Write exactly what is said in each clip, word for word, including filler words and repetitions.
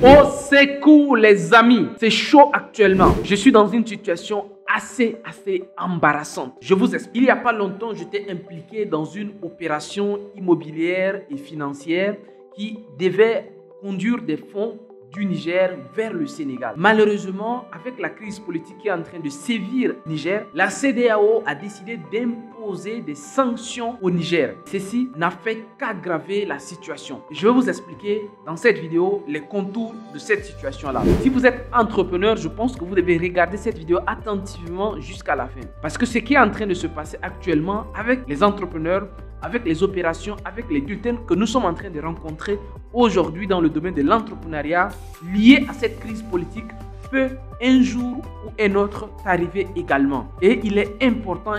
On secoue les amis, c'est chaud actuellement. Je suis dans une situation assez, assez embarrassante. Je vous explique. Il n'y a pas longtemps, j'étais impliqué dans une opération immobilière et financière qui devait conduire des fonds du Niger vers le Sénégal. Malheureusement, avec la crise politique qui est en train de sévir au Niger, la CEDEAO a décidé d'imposer des sanctions au Niger. Ceci n'a fait qu'aggraver la situation. Je vais vous expliquer dans cette vidéo les contours de cette situation-là. Si vous êtes entrepreneur, je pense que vous devez regarder cette vidéo attentivement jusqu'à la fin. Parce que ce qui est en train de se passer actuellement avec les entrepreneurs, avec les opérations, avec les tutelles que nous sommes en train de rencontrer aujourd'hui dans le domaine de l'entrepreneuriat lié à cette crise politique peut un jour ou un autre arriver également. Et il est important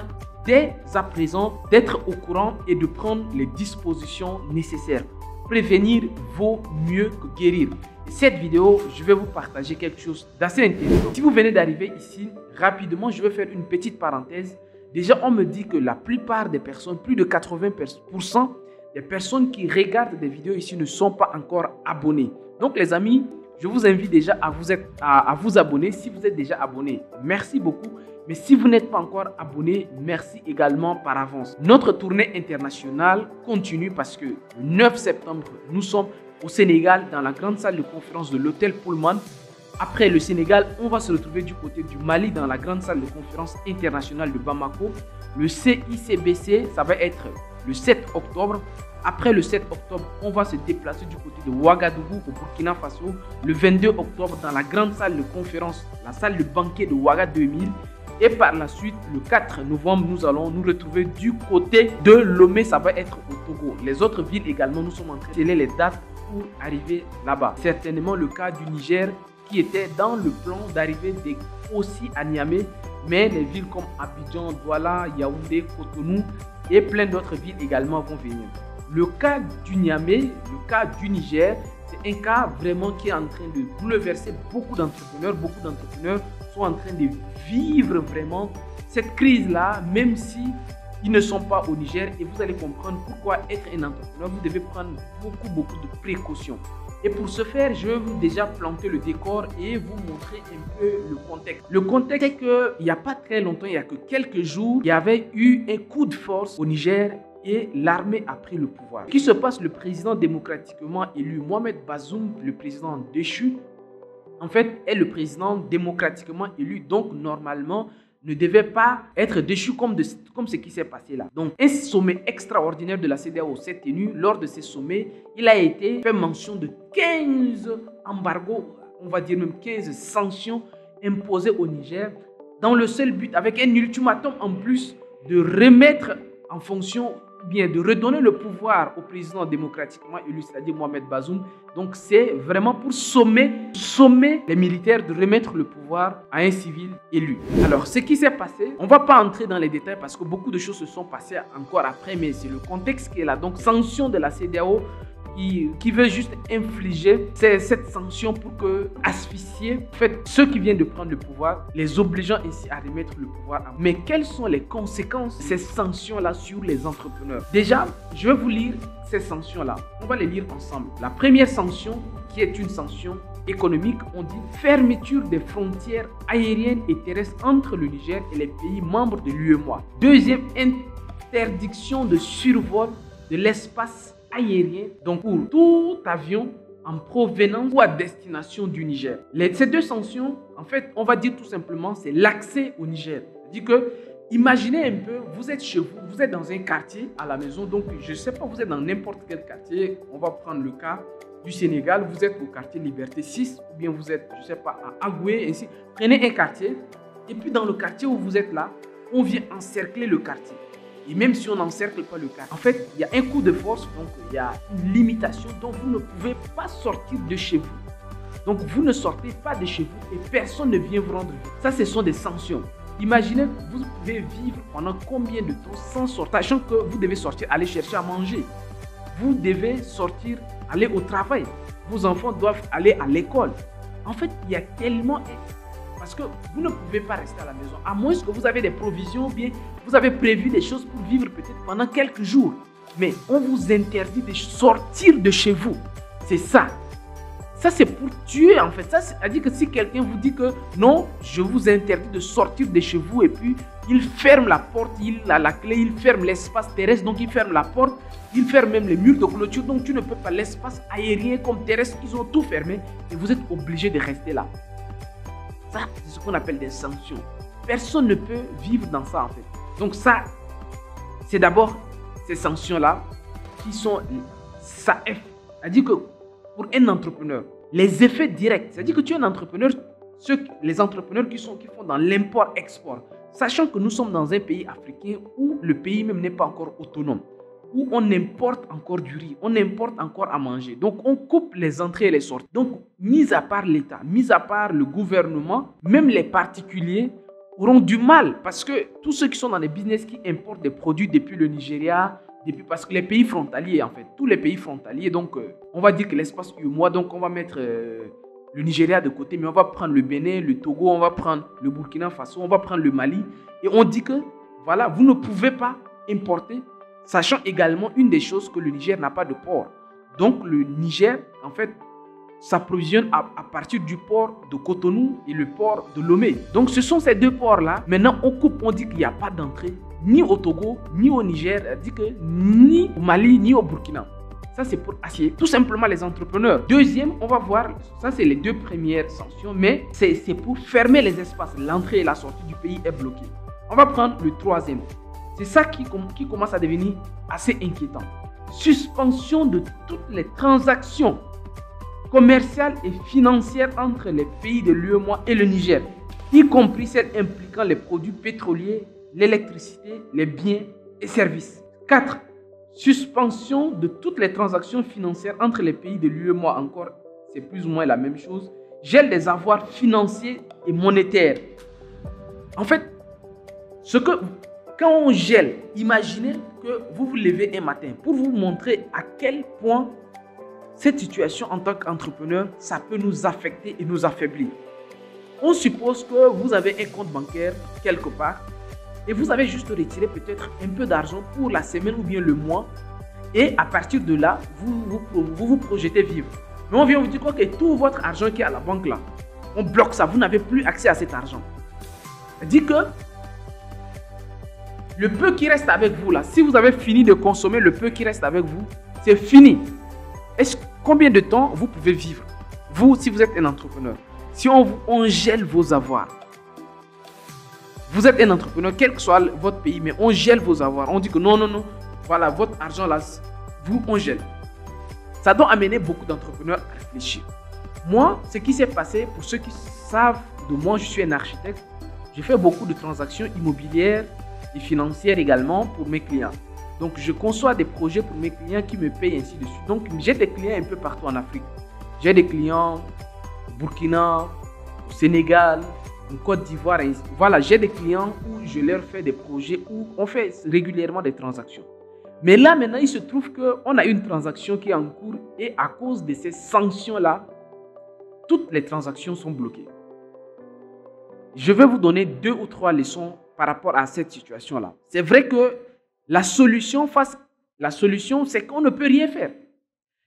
dès à présent d'être au courant et de prendre les dispositions nécessaires. Prévenir vaut mieux que guérir. Cette vidéo, je vais vous partager quelque chose d'assez intéressant. Si vous venez d'arriver ici, rapidement, je vais faire une petite parenthèse. Déjà, on me dit que la plupart des personnes, plus de quatre-vingts pour cent des personnes qui regardent des vidéos ici ne sont pas encore abonnées. Donc les amis, je vous invite déjà à vous, être, à, à vous abonner si vous êtes déjà abonné. Merci beaucoup. Mais si vous n'êtes pas encore abonné, merci également par avance. Notre tournée internationale continue parce que le neuf septembre, nous sommes au Sénégal dans la grande salle de conférence de l'hôtel Pullman. Après le Sénégal, on va se retrouver du côté du Mali dans la grande salle de conférence internationale de Bamako. Le C I C B C, ça va être le sept octobre. Après le sept octobre, on va se déplacer du côté de Ouagadougou au Burkina Faso. Le vingt-deux octobre, dans la grande salle de conférence, la salle de banquet de Ouaga deux mille. Et par la suite, le quatre novembre, nous allons nous retrouver du côté de Lomé, ça va être au Togo. Les autres villes également, nous sommes en train de sceller les dates pour arriver là-bas. Certainement le cas du Niger, qui était dans le plan d'arriver aussi à Niamey, mais les villes comme Abidjan, Douala, Yaoundé, Cotonou et plein d'autres villes également vont venir. Le cas du Niamey, le cas du Niger, c'est un cas vraiment qui est en train de bouleverser beaucoup d'entrepreneurs. Beaucoup d'entrepreneurs sont en train de vivre vraiment cette crise-là, même si ils ne sont pas au Niger, et vous allez comprendre pourquoi être un entrepreneur, vous devez prendre beaucoup, beaucoup de précautions. Et pour ce faire, je vais vous déjà planter le décor et vous montrer un peu le contexte. Le contexte, c'est qu'il n'y a pas très longtemps, il n'y a que quelques jours, il y avait eu un coup de force au Niger et l'armée a pris le pouvoir. Ce qui se passe, le président démocratiquement élu, Mohamed Bazoum, le président déchu, en fait, est le président démocratiquement élu, donc normalement, ne devait pas être déchu comme, de, comme ce qui s'est passé là. Donc, un sommet extraordinaire de la CEDEAO s'est tenu. Lors de ce sommet, il a été fait mention de quinze embargos, on va dire même quinze sanctions imposées au Niger, dans le seul but, avec un ultimatum en plus, de remettre en fonction, bien de redonner le pouvoir au président démocratiquement élu, c'est-à-dire Mohamed Bazoum. Donc, c'est vraiment pour sommer, sommer les militaires de remettre le pouvoir à un civil élu. Alors, ce qui s'est passé, on ne va pas entrer dans les détails parce que beaucoup de choses se sont passées encore après, mais c'est le contexte qui est là. Donc, sanction de la CEDEAO qui, qui veut juste infliger cette sanction pour que, asphyxier, en fait, ceux qui viennent de prendre le pouvoir, les obligeant ainsi à remettre le pouvoir en main. Mais quelles sont les conséquences de ces sanctions-là sur les entrepreneurs? Déjà, je vais vous lire ces sanctions-là. On va les lire ensemble. La première sanction, qui est une sanction économique, on dit fermeture des frontières aériennes et terrestres entre le Niger et les pays membres de l'U E M O A. Deuxième, interdiction de survol de l'espace aérien, donc pour tout avion en provenance ou à destination du Niger. Les, ces deux sanctions, en fait, on va dire tout simplement, c'est l'accès au Niger. C'est-à-dire que, imaginez un peu, vous êtes chez vous, vous êtes dans un quartier à la maison, donc je ne sais pas, vous êtes dans n'importe quel quartier, on va prendre le cas du Sénégal, vous êtes au quartier Liberté six, ou bien vous êtes, je ne sais pas, à Agoué, ainsi. Prenez un quartier, et puis dans le quartier où vous êtes là, on vient encercler le quartier. Et même si on n'encercle pas le quartier, en fait, il y a un coup de force, donc il y a une limitation, donc vous ne pouvez pas sortir de chez vous. Donc vous ne sortez pas de chez vous et personne ne vient vous rendre visite. Ça, ce sont des sanctions. Imaginez, vous pouvez vivre pendant combien de temps sans sortir, sachant que vous devez sortir, aller chercher à manger. Vous devez sortir, aller au travail. Vos enfants doivent aller à l'école. En fait, il y a tellement... Parce que vous ne pouvez pas rester à la maison, à moins que vous avez des provisions ou bien vous avez prévu des choses pour vivre peut-être pendant quelques jours. Mais on vous interdit de sortir de chez vous. C'est ça. Ça, c'est pour tuer, en fait. Ça, c'est-à-dire que si quelqu'un vous dit que non, je vous interdis de sortir de chez vous, et puis il ferme la porte, il a la clé, il ferme l'espace terrestre, donc il ferme la porte, il ferme même les murs de clôture, donc tu ne peux pas, l'espace aérien comme terrestre, ils ont tout fermé, et vous êtes obligé de rester là. Ça, c'est ce qu'on appelle des sanctions. Personne ne peut vivre dans ça, en fait. Donc ça, c'est d'abord ces sanctions-là qui sont S A F. C'est-à-dire que pour un entrepreneur, les effets directs, c'est-à-dire que tu es un entrepreneur, ceux, les entrepreneurs qui, sont, qui font dans l'import-export, sachant que nous sommes dans un pays africain où le pays même n'est pas encore autonome, où on importe encore du riz, on importe encore à manger. Donc, on coupe les entrées et les sorties. Donc, mis à part l'État, mis à part le gouvernement, même les particuliers auront du mal, parce que tous ceux qui sont dans les business qui importent des produits depuis le Nigeria, depuis, parce que les pays frontaliers, en fait, tous les pays frontaliers, donc euh, on va dire que l'espace U E M O A, donc on va mettre euh, le Nigeria de côté, mais on va prendre le Bénin, le Togo, on va prendre le Burkina Faso, on va prendre le Mali, et on dit que, voilà, vous ne pouvez pas importer, sachant également une des choses que le Niger n'a pas de port. Donc le Niger, en fait, s'approvisionne à, à partir du port de Cotonou et le port de Lomé. Donc ce sont ces deux ports-là. Maintenant, on coupe, on dit qu'il n'y a pas d'entrée, ni au Togo, ni au Niger, dit que ni au Mali, ni au Burkina. Ça, c'est pour assier tout simplement les entrepreneurs. Deuxième, on va voir, ça c'est les deux premières sanctions, mais c'est pour fermer les espaces. L'entrée et la sortie du pays est bloquée. On va prendre le troisième. C'est ça qui, qui commence à devenir assez inquiétant. Suspension de toutes les transactions commerciales et financières entre les pays de l'U E M O A et le Niger, y compris celles impliquant les produits pétroliers, l'électricité, les biens et services. quatre. Suspension de toutes les transactions financières entre les pays de l'U E M O A, encore, c'est plus ou moins la même chose. Gel des avoirs financiers et monétaires. En fait, ce que, quand on gèle, imaginez que vous vous levez un matin pour vous montrer à quel point cette situation en tant qu'entrepreneur, ça peut nous affecter et nous affaiblir. On suppose que vous avez un compte bancaire quelque part, et vous avez juste retiré peut-être un peu d'argent pour la semaine ou bien le mois. Et à partir de là, vous vous, vous, vous projetez vivre. Mais on vient vous dire quoi, que tout votre argent qui est à la banque là, on bloque ça, vous n'avez plus accès à cet argent. C'est-à-dire que le peu qui reste avec vous là, si vous avez fini de consommer le peu qui reste avec vous, c'est fini. Est-ce, combien de temps vous pouvez vivre? Vous, si vous êtes un entrepreneur, si on, on gèle vos avoirs, vous êtes un entrepreneur, quel que soit votre pays, mais on gèle vos avoirs. On dit que non, non, non, voilà, votre argent là, vous, on gèle. Ça doit amener beaucoup d'entrepreneurs à réfléchir. Moi, ce qui s'est passé, pour ceux qui savent de moi, je suis un architecte. J'ai fait beaucoup de transactions immobilières et financières également pour mes clients. Donc, je conçois des projets pour mes clients qui me payent ainsi de suite. Donc, j'ai des clients un peu partout en Afrique. J'ai des clients au Burkina, au Sénégal, en Côte d'Ivoire. Voilà, j'ai des clients où je leur fais des projets, où on fait régulièrement des transactions. Mais là, maintenant, il se trouve qu'on a une transaction qui est en cours, et à cause de ces sanctions-là, toutes les transactions sont bloquées. Je vais vous donner deux ou trois leçons par rapport à cette situation-là. C'est vrai que la solution, face, la solution, c'est qu'on ne peut rien faire.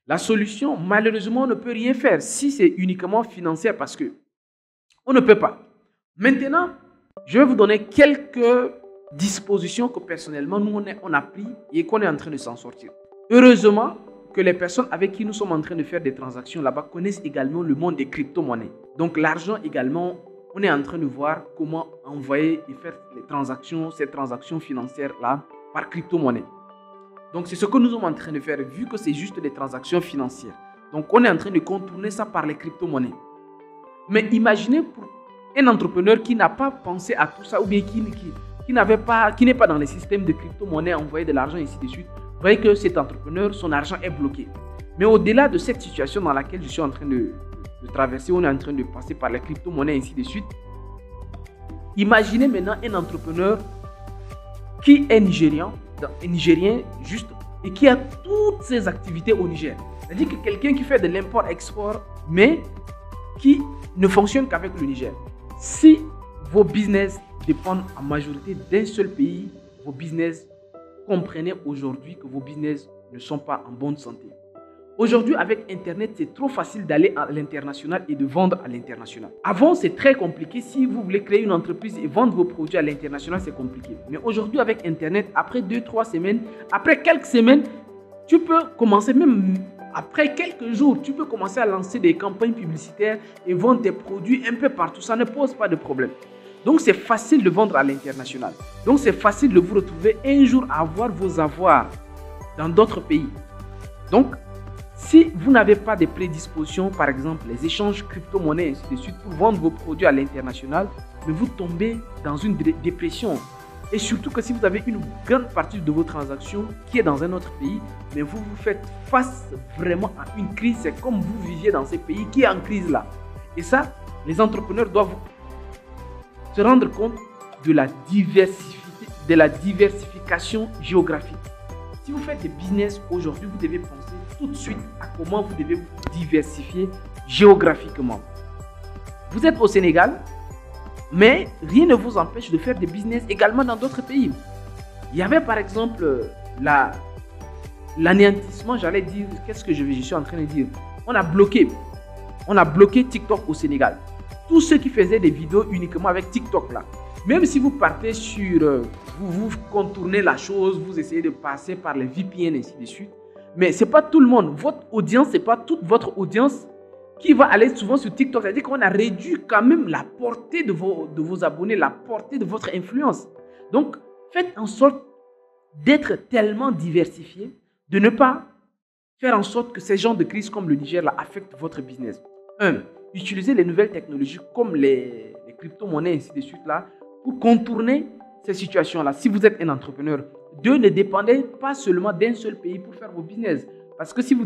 La solution, malheureusement, on ne peut rien faire si c'est uniquement financière, parce que on ne peut pas. Maintenant, je vais vous donner quelques dispositions que personnellement, nous, on, est, on a pris et qu'on est en train de s'en sortir. Heureusement que les personnes avec qui nous sommes en train de faire des transactions là-bas connaissent également le monde des crypto-monnaies. Donc, l'argent également, on est en train de voir comment envoyer et faire les transactions, ces transactions financières-là par crypto-monnaie. Donc, c'est ce que nous sommes en train de faire, vu que c'est juste des transactions financières. Donc, on est en train de contourner ça par les crypto-monnaies. Mais imaginez pour un entrepreneur qui n'a pas pensé à tout ça, ou bien qui, qui, qui n'avait pas, qui n'est pas dans les systèmes de crypto-monnaie, envoyer de l'argent, ainsi de suite. Vous voyez que cet entrepreneur, son argent est bloqué. Mais au-delà de cette situation dans laquelle je suis en train de, de traverser, on est en train de passer par les crypto-monnaies, ainsi de suite. Imaginez maintenant un entrepreneur qui est nigérian, un Nigérien juste, et qui a toutes ses activités au Niger. C'est-à-dire que quelqu'un qui fait de l'import-export, mais qui ne fonctionne qu'avec le Niger. Si vos business dépendent en majorité d'un seul pays, vos business, comprenez aujourd'hui que vos business ne sont pas en bonne santé. Aujourd'hui, avec Internet, c'est trop facile d'aller à l'international et de vendre à l'international. Avant, c'est très compliqué. Si vous voulez créer une entreprise et vendre vos produits à l'international, c'est compliqué. Mais aujourd'hui, avec Internet, après deux trois semaines, après quelques semaines, tu peux commencer même... Après quelques jours, tu peux commencer à lancer des campagnes publicitaires et vendre tes produits un peu partout. Ça ne pose pas de problème. Donc, c'est facile de vendre à l'international. Donc, c'est facile de vous retrouver un jour à avoir vos avoirs dans d'autres pays. Donc, si vous n'avez pas de prédispositions, par exemple, les échanges crypto-monnaies, ainsi de suite, pour vendre vos produits à l'international, vous tombez dans une dépression. Et surtout que si vous avez une grande partie de vos transactions qui est dans un autre pays, mais vous vous faites face vraiment à une crise. C'est comme vous viviez dans ces pays qui est en crise là. Et ça, les entrepreneurs doivent se rendre compte de la, de la diversification géographique. Si vous faites des business aujourd'hui, vous devez penser tout de suite à comment vous devez vous diversifier géographiquement. Vous êtes au Sénégal, mais rien ne vous empêche de faire des business également dans d'autres pays. Il y avait par exemple l'anéantissement, la, j'allais dire, qu'est-ce que je, je suis en train de dire? On a bloqué, on a bloqué TikTok au Sénégal. Tous ceux qui faisaient des vidéos uniquement avec TikTok là. Même si vous partez sur, vous, vous contournez la chose, vous essayez de passer par les V P N et ainsi de suite. Mais ce n'est pas tout le monde. Votre audience, ce n'est pas toute votre audience qui va aller souvent sur TikTok. C'est-à-dire qu'on a réduit quand même la portée de vos, de vos abonnés, la portée de votre influence. Donc, faites en sorte d'être tellement diversifié, de ne pas faire en sorte que ces genres de crises comme le Niger là, affectent votre business. Un, utilisez les nouvelles technologies comme les, les crypto-monnaies, ainsi de suite, là, pour contourner ces situations-là, si vous êtes un entrepreneur. Deux, ne dépendez pas seulement d'un seul pays pour faire vos business. Parce que si vous,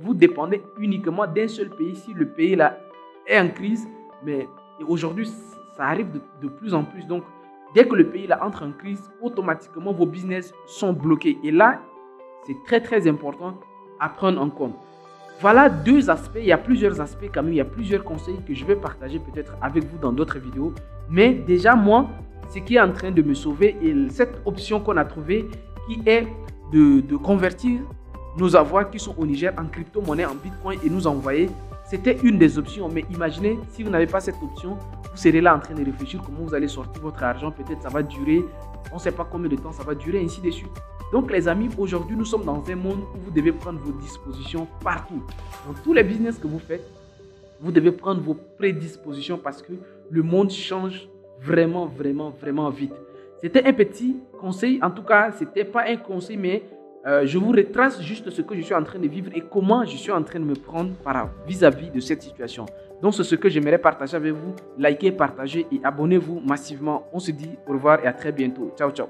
vous dépendez uniquement d'un seul pays, si le pays là est en crise, mais aujourd'hui, ça arrive de, de plus en plus. Donc, dès que le pays là entre en crise, automatiquement, vos business sont bloqués. Et là, c'est très, très important à prendre en compte. Voilà deux aspects. Il y a plusieurs aspects quand même. Il y a plusieurs conseils que je vais partager peut-être avec vous dans d'autres vidéos. Mais déjà, moi, ce qui est en train de me sauver et cette option qu'on a trouvée qui est de, de convertir nos avoirs qui sont au Niger en crypto-monnaie, en bitcoin et nous envoyer, c'était une des options. Mais imaginez, si vous n'avez pas cette option, vous serez là en train de réfléchir comment vous allez sortir votre argent. Peut-être ça va durer, on ne sait pas combien de temps ça va durer, ainsi de suite. Donc les amis, aujourd'hui, nous sommes dans un monde où vous devez prendre vos dispositions partout. Dans tous les business que vous faites, vous devez prendre vos prédispositions parce que le monde change vraiment, vraiment, vraiment vite. C'était un petit conseil, en tout cas, ce n'était pas un conseil, mais euh, je vous retrace juste ce que je suis en train de vivre et comment je suis en train de me prendre vis-à-vis de cette situation. Donc, c'est ce que j'aimerais partager avec vous. Likez, partagez et abonnez-vous massivement. On se dit au revoir et à très bientôt. Ciao, ciao.